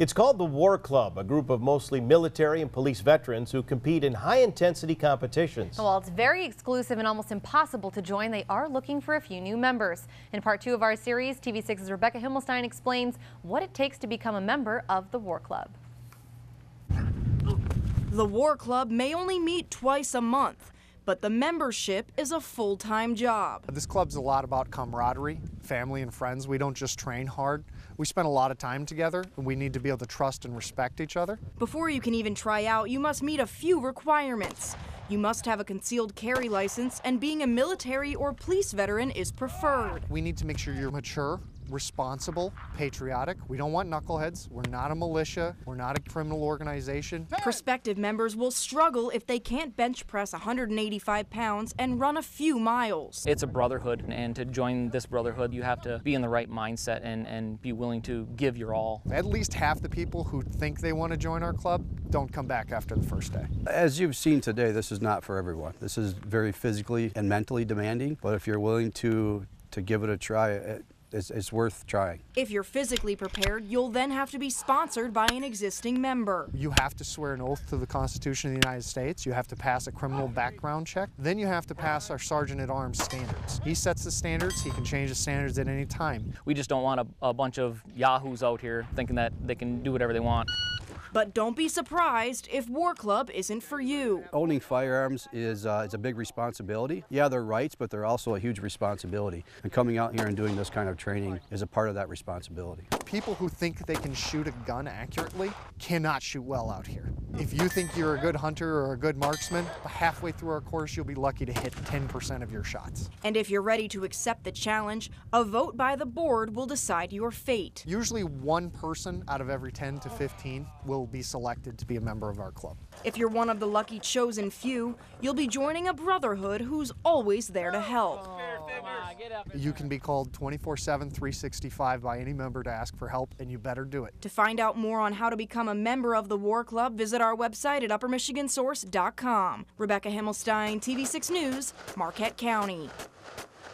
It's called the War Club, a group of mostly military and police veterans who compete in high-intensity competitions. Well, it's very exclusive and almost impossible to join. They are looking for a few new members. In part two of our series, TV6's Rebecca Himmelstein explains what it takes to become a member of the War Club. The War Club may only meet twice a month, but the membership is a full-time job. This club's a lot about camaraderie, family and friends. We don't just train hard. We spend a lot of time together, and we need to be able to trust and respect each other. Before you can even try out, you must meet a few requirements. You must have a concealed carry license, and being a military or police veteran is preferred. We need to make sure you're mature, responsible, patriotic. We don't want knuckleheads. We're not a militia. We're not a criminal organization. Prospective members will struggle if they can't bench press 185 pounds and run a few miles. It's a brotherhood, and to join this brotherhood, you have to be in the right mindset and be willing to give your all. At least half the people who think they want to join our club don't come back after the first day. As you've seen today, this is not for everyone. This is very physically and mentally demanding, but if you're willing to give it a try, it's worth trying. If you're physically prepared, you'll then have to be sponsored by an existing member. You have to swear an oath to the Constitution of the United States. You have to pass a criminal background check. Then you have to pass our sergeant-at-arms standards. He sets the standards. He can change the standards at any time. We just don't want a bunch of yahoos out here thinking that they can do whatever they want. But don't be surprised if War Club isn't for you. Owning firearms is a big responsibility. Yeah, they're rights, but they're also a huge responsibility. And coming out here and doing this kind of training is a part of that responsibility. People who think they can shoot a gun accurately cannot shoot well out here. If you think you're a good hunter or a good marksman, halfway through our course, you'll be lucky to hit 10% of your shots. And if you're ready to accept the challenge, a vote by the board will decide your fate. Usually one person out of every 10 to 15 will be selected to be a member of our club. If you're one of the lucky chosen few, you'll be joining a brotherhood who's always there to help. You can be called 24/7, 365 by any member to ask for help, and you better do it. To find out more on how to become a member of the War Club, visit our website at uppermichigansource.com. Rebecca Himmelstein, TV6 News, Marquette County.